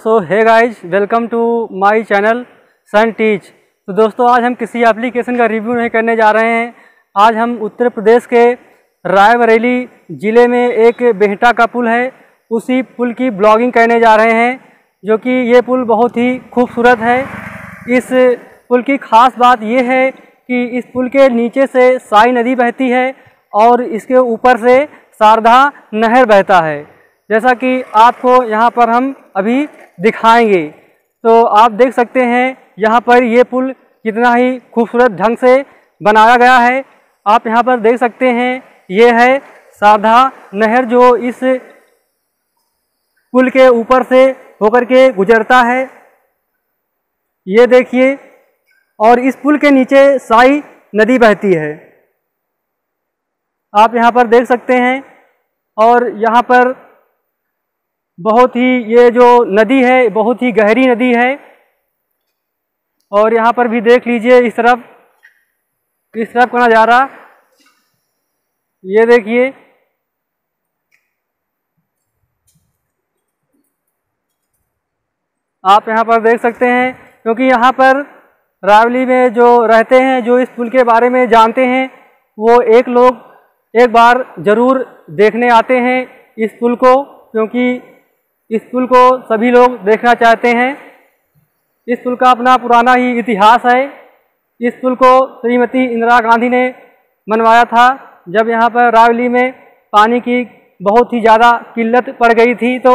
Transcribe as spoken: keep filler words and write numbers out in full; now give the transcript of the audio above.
So hey guys, welcome to my channel sun teach. तो दोस्तों, आज हम किसी एप्लीकेशन का रिव्यू नहीं करने जा रहे हैं। आज हम उत्तर प्रदेश के रायबरेली ज़िले में एक बेहता का पुल है, उसी पुल की ब्लॉगिंग करने जा रहे हैं। जो कि ये पुल बहुत ही खूबसूरत है। इस पुल की ख़ास बात ये है कि इस पुल के नीचे से साई नदी बहती है और इसके ऊपर से शारदा नहर बहता है, जैसा कि आपको यहाँ पर हम अभी दिखाएंगे। तो आप देख सकते हैं यहाँ पर ये पुल कितना ही खूबसूरत ढंग से बनाया गया है। आप यहाँ पर देख सकते हैं, ये है शारदा नहर जो इस पुल के ऊपर से होकर के गुजरता है, ये देखिए। और इस पुल के नीचे साई नदी बहती है, आप यहाँ पर देख सकते हैं। और यहाँ पर बहुत ही, ये जो नदी है बहुत ही गहरी नदी है। और यहाँ पर भी देख लीजिए, इस तरफ इस तरफ का नज़ारा ये देखिए। आप यहाँ पर देख सकते हैं, क्योंकि यहाँ पर रायबरेली में जो रहते हैं, जो इस पुल के बारे में जानते हैं, वो एक लोग एक बार ज़रूर देखने आते हैं इस पुल को, क्योंकि इस पुल को सभी लोग देखना चाहते हैं। इस पुल का अपना पुराना ही इतिहास है। इस पुल को श्रीमती इंदिरा गांधी ने बनवाया था, जब यहाँ पर रायबरेली में पानी की बहुत ही ज़्यादा किल्लत पड़ गई थी। तो